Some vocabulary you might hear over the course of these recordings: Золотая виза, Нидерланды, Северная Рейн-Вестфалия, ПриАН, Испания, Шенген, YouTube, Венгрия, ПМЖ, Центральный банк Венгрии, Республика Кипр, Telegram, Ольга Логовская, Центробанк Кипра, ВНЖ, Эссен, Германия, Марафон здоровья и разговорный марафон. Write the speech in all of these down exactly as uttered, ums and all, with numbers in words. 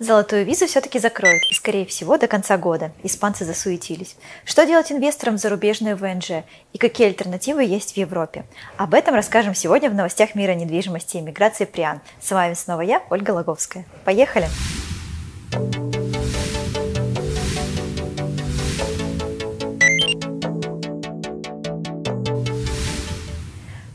Золотую визу все-таки закроют, и, скорее всего, до конца года. Испанцы засуетились. Что делать инвесторам в зарубежную ВНЖ? И какие альтернативы есть в Европе? Об этом расскажем сегодня в новостях мира недвижимости и миграции ПриАН. С вами снова я, Ольга Логовская. Поехали!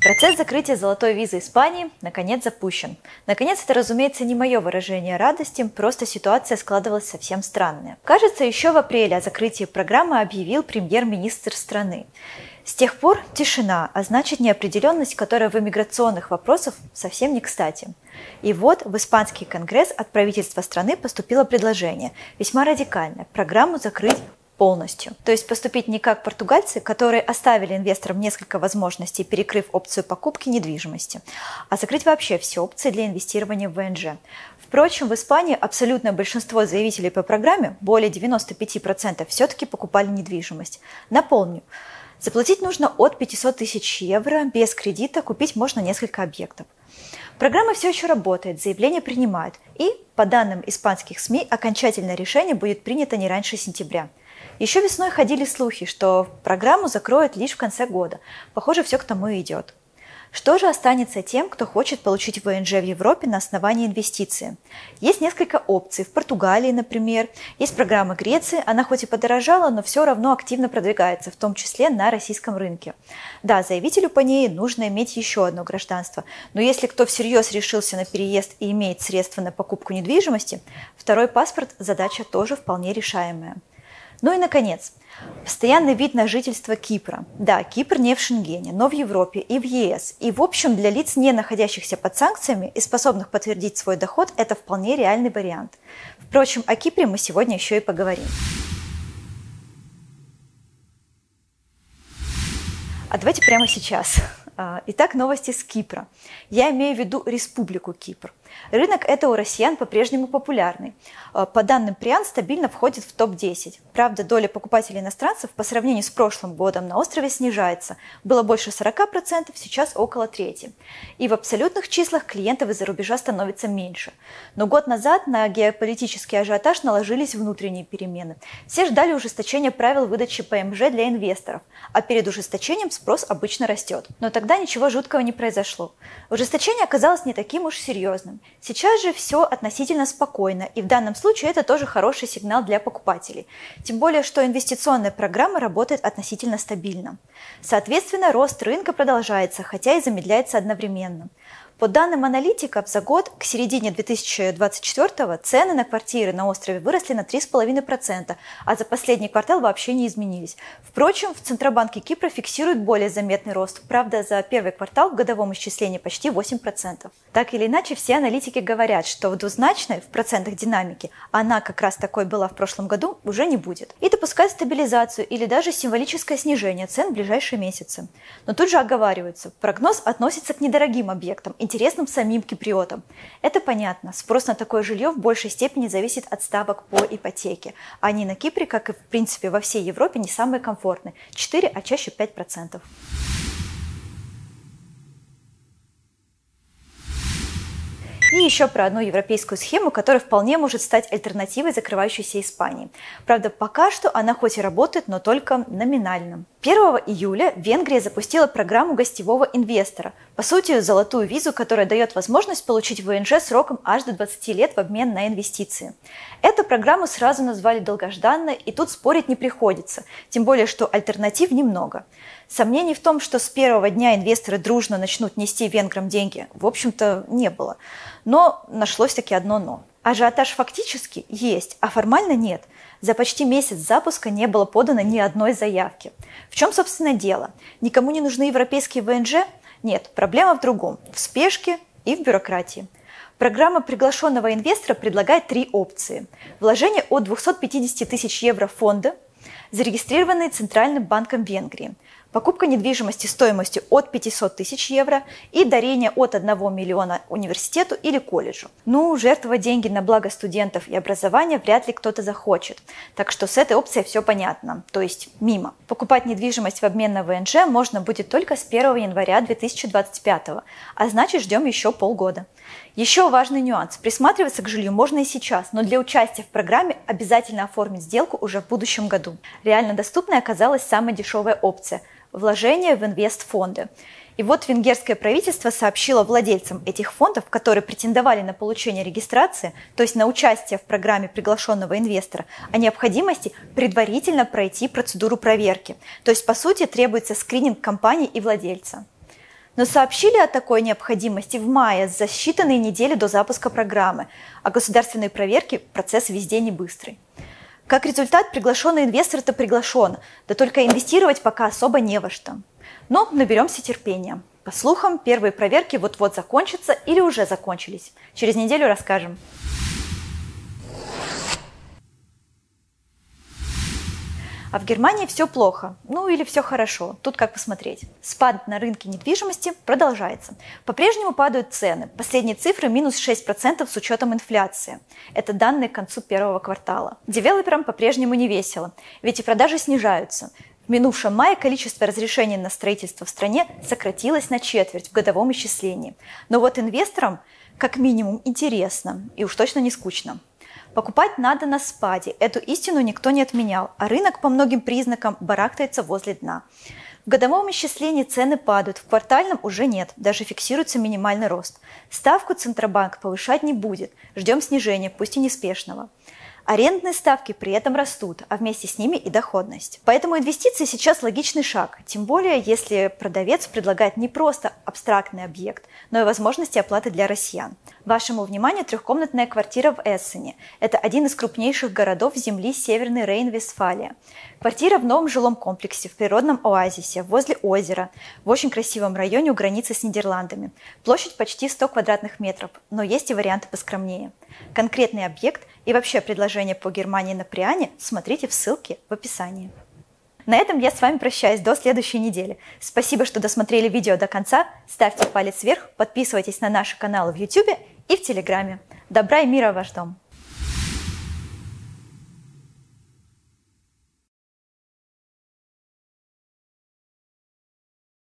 Процесс закрытия золотой визы Испании наконец запущен. Наконец, это, разумеется, не мое выражение радости, просто ситуация складывалась совсем странная. Кажется, еще в апреле о закрытии программы объявил премьер-министр страны. С тех пор тишина, а значит неопределенность, которая в иммиграционных вопросах совсем не кстати. И вот в испанский конгресс от правительства страны поступило предложение, весьма радикальное, программу закрыть полностью. То есть поступить не как португальцы, которые оставили инвесторам несколько возможностей, перекрыв опцию покупки недвижимости, а закрыть вообще все опции для инвестирования в ВНЖ. Впрочем, в Испании абсолютное большинство заявителей по программе, более девяноста пяти процентов, все-таки покупали недвижимость. Напомню, заплатить нужно от пятисот тысяч евро, без кредита купить можно несколько объектов. Программа все еще работает, заявления принимают, и, по данным испанских СМИ, окончательное решение будет принято не раньше сентября. Еще весной ходили слухи, что программу закроют лишь в конце года. Похоже, все к тому и идет. Что же останется тем, кто хочет получить ВНЖ в Европе на основании инвестиции? Есть несколько опций. В Португалии, например, есть программа Греции. Она хоть и подорожала, но все равно активно продвигается, в том числе на российском рынке. Да, заявителю по ней нужно иметь еще одно гражданство. Но если кто всерьез решился на переезд и имеет средства на покупку недвижимости, второй паспорт – задача тоже вполне решаемая. Ну и, наконец, постоянный вид на жительство Кипра. Да, Кипр не в Шенгене, но в Европе и в ЕС. И, в общем, для лиц, не находящихся под санкциями и способных подтвердить свой доход, это вполне реальный вариант. Впрочем, о Кипре мы сегодня еще и поговорим. А давайте прямо сейчас. Итак, новости с Кипра. Я имею в виду Республику Кипр. Рынок это у россиян по-прежнему популярный. По данным ПриАН, стабильно входит в топ десять. Правда, доля покупателей иностранцев по сравнению с прошлым годом на острове снижается. Было больше сорока процентов, сейчас около трети. И в абсолютных числах клиентов из-за рубежа становится меньше. Но год назад на геополитический ажиотаж наложились внутренние перемены. Все ждали ужесточения правил выдачи ПМЖ для инвесторов, а перед ужесточением спрос обычно растет. Но тогда ничего жуткого не произошло. Ужесточение оказалось не таким уж серьезным. Сейчас же все относительно спокойно, и в данном случае это тоже хороший сигнал для покупателей. Тем более, что инвестиционная программа работает относительно стабильно. Соответственно, рост рынка продолжается, хотя и замедляется одновременно. По данным аналитиков, за год к середине две тысячи двадцать четвёртого цены на квартиры на острове выросли на три и пять десятых процента, а за последний квартал вообще не изменились. Впрочем, в Центробанке Кипра фиксируют более заметный рост, правда, за первый квартал в годовом исчислении почти восемь процентов. Так или иначе, все аналитики говорят, что в двузначной в процентах динамики, она как раз такой была в прошлом году, уже не будет. И допускают стабилизацию или даже символическое снижение цен в ближайшие месяцы. Но тут же оговариваются, прогноз относится к недорогим объектам, интересным самим киприотам. Это понятно, спрос на такое жилье в большей степени зависит от ставок по ипотеке. Они на Кипре, как и в принципе во всей Европе, не самые комфортные – четыре, а чаще пять процентов. И еще про одну европейскую схему, которая вполне может стать альтернативой закрывающейся Испании. Правда, пока что она хоть и работает, но только номинально. первого июля Венгрия запустила программу гостевого инвестора, по сути, золотую визу, которая дает возможность получить ВНЖ сроком аж до двадцати лет в обмен на инвестиции. Эту программу сразу назвали долгожданной, и тут спорить не приходится, тем более, что альтернатив немного. Сомнений в том, что с первого дня инвесторы дружно начнут нести венграм деньги, в общем-то, не было. Но нашлось таки одно «но». Ажиотаж фактически есть, а формально нет. За почти месяц запуска не было подано ни одной заявки. В чем, собственно, дело? Никому не нужны европейские ВНЖ? Нет, проблема в другом – в спешке и в бюрократии. Программа приглашенного инвестора предлагает три опции. Вложение от двухсот пятидесяти тысяч евро в фонды, зарегистрированные Центральным банком Венгрии, покупка недвижимости стоимостью от пятисот тысяч евро и дарение от одного миллиона университету или колледжу. Ну, жертвовать деньги на благо студентов и образования вряд ли кто-то захочет, так что с этой опцией все понятно, то есть мимо. Покупать недвижимость в обмен на ВНЖ можно будет только с первого января две тысячи двадцать пятого, а значит ждем еще полгода. Еще важный нюанс. Присматриваться к жилью можно и сейчас, но для участия в программе обязательно оформить сделку уже в будущем году. Реально доступной оказалась самая дешевая опция – вложение в инвестфонды. И вот венгерское правительство сообщило владельцам этих фондов, которые претендовали на получение регистрации, то есть на участие в программе приглашенного инвестора, о необходимости предварительно пройти процедуру проверки. То есть, по сути, требуется скрининг компании и владельца. Но сообщили о такой необходимости в мае, за считанные недели до запуска программы, а государственные проверки процесс везде не быстрый. Как результат, приглашенный инвестор-то приглашен, да только инвестировать пока особо не во что. Но наберемся терпения. По слухам, первые проверки вот-вот закончатся или уже закончились. Через неделю расскажем. А в Германии все плохо, ну или все хорошо, тут как посмотреть. Спад на рынке недвижимости продолжается. По-прежнему падают цены. Последние цифры минус шесть процентов с учетом инфляции. Это данные к концу первого квартала. Девелоперам по-прежнему не весело, ведь и продажи снижаются. В минувшем мае количество разрешений на строительство в стране сократилось на четверть в годовом исчислении. Но вот инвесторам как минимум интересно и уж точно не скучно. Покупать надо на спаде, эту истину никто не отменял, а рынок по многим признакам барахтается возле дна. В годовом исчислении цены падают, в квартальном уже нет, даже фиксируется минимальный рост. Ставку Центробанк повышать не будет, ждем снижения, пусть и неспешного. Арендные ставки при этом растут, а вместе с ними и доходность. Поэтому инвестиции сейчас логичный шаг, тем более если продавец предлагает не просто абстрактный объект, но и возможности оплаты для россиян. Вашему вниманию трехкомнатная квартира в Эссене. Это один из крупнейших городов земли Северной Рейн-Вестфалия. Квартира в новом жилом комплексе, в природном оазисе, возле озера, в очень красивом районе у границы с Нидерландами. Площадь почти сто квадратных метров, но есть и варианты поскромнее. Конкретный объект и вообще предложение по Германии на ПриАНе смотрите в ссылке в описании. На этом я с вами прощаюсь до следующей недели. Спасибо, что досмотрели видео до конца. Ставьте палец вверх, подписывайтесь на наши каналы в YouTube и в Телеграме. Добра и мира в ваш дом!